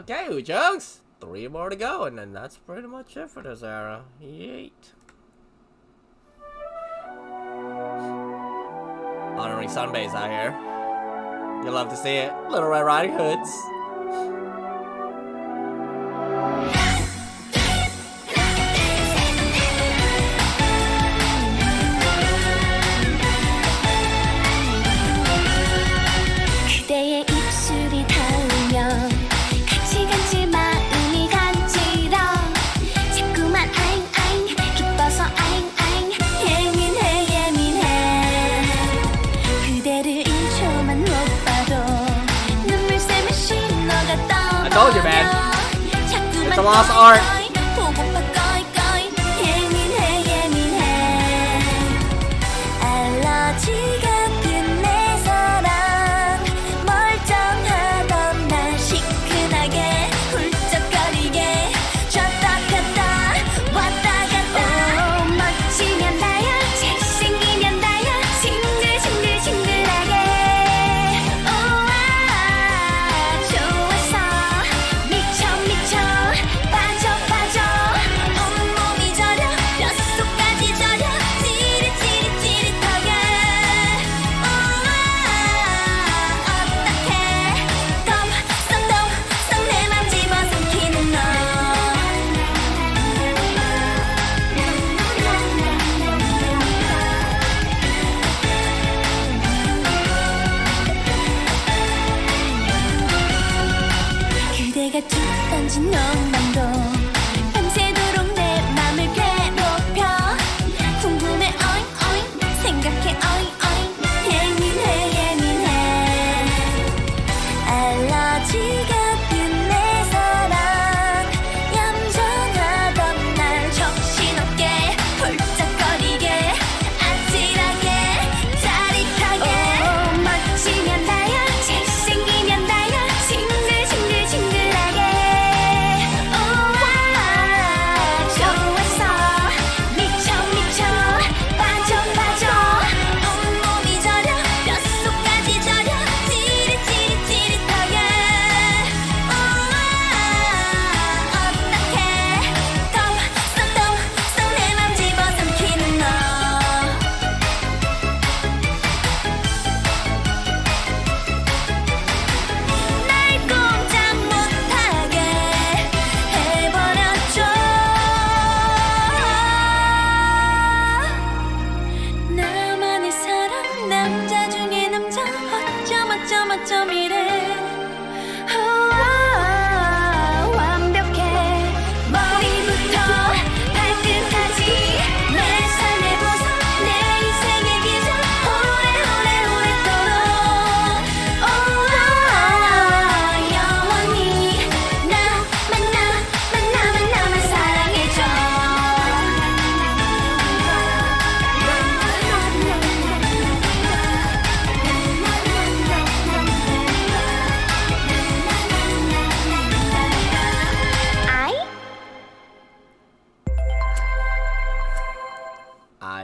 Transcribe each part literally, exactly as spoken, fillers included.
Okay, Junks! Three more to go, and then that's pretty much it for this era. Yeet. Honoring Sunbase out here. You love to see it. Little Red Riding Hoods. I told you, man. It's a lost art.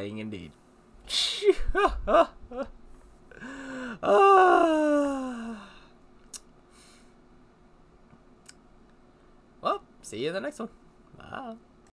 Indeed. uh, well, see you in the next one. Bye.